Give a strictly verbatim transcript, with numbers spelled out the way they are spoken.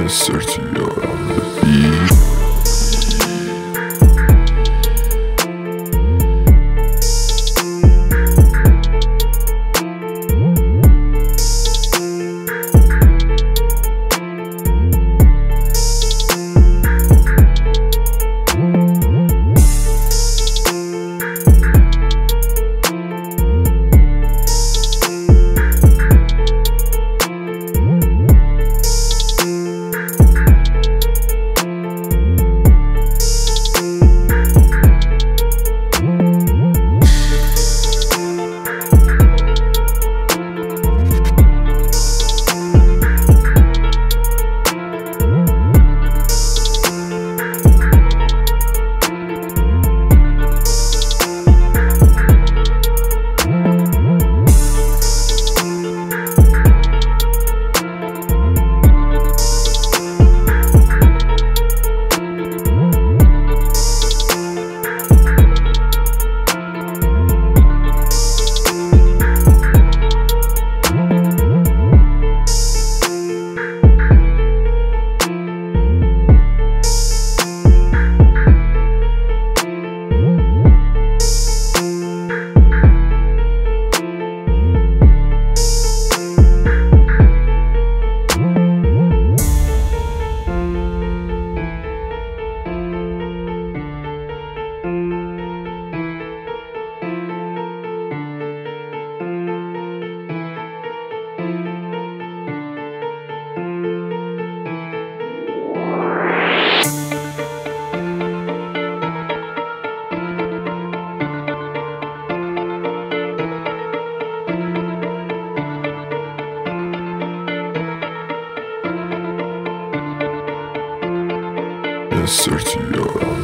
insert your beat. Insert your